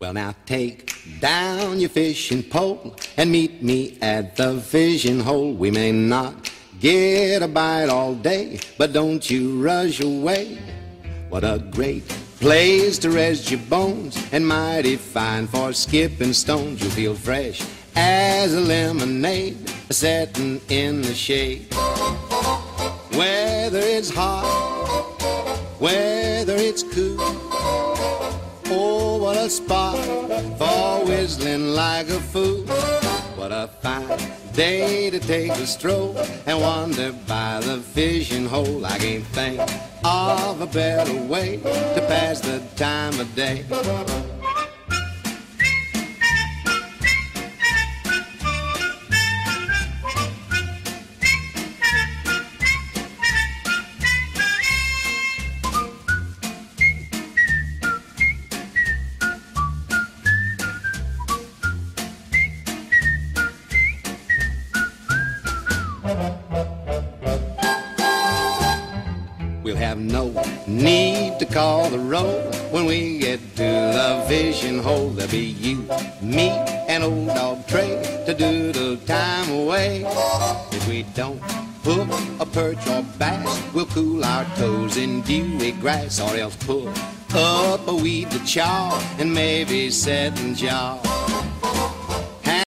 Well, now take down your fishing pole and meet me at the fishing hole. We may not get a bite all day, but don't you rush away. What a great place to rest your bones and mighty fine for skipping stones. You'll feel fresh as a lemonade setting in the shade. Whether it's hot, whether it's cool, oh, what a spot for whistling like a fool. What a fine day to take a stroll and wander by the fishing hole. I can't think of a better way to pass the time of day. We'll have no need to call the roll when we get to the fishing hole. There'll be you, me, and old dog Trey to doodle time away. If we don't hook a perch or bass, we'll cool our toes in dewy grass, or else pull up a weed to chaw and maybe set and jaw.